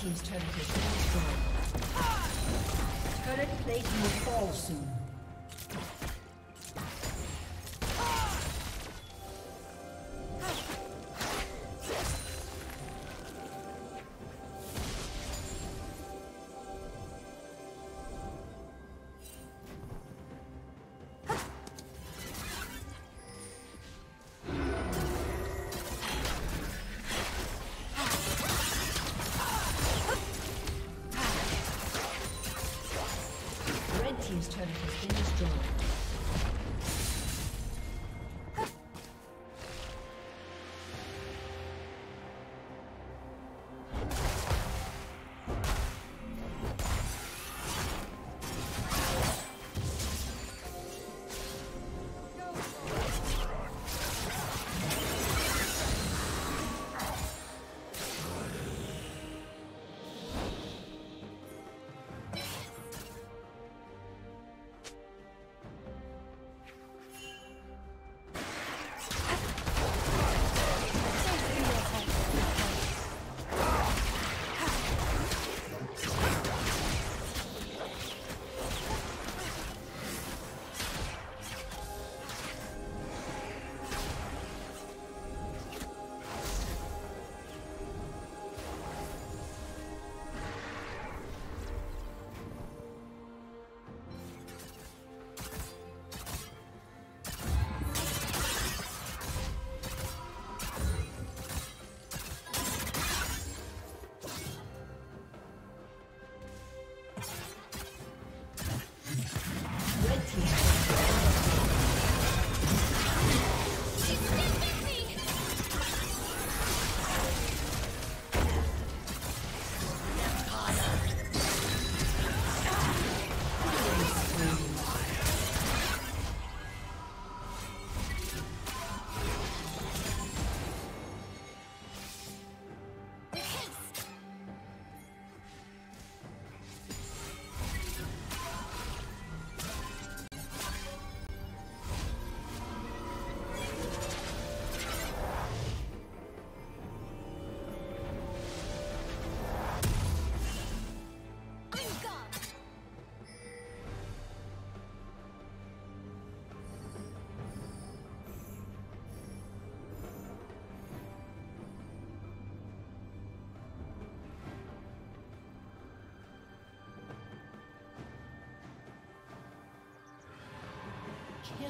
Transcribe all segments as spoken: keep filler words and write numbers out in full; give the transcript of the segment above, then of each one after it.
Team's turret has been destroyed. Turret plate will fall soon. Turret has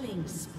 Killing spree.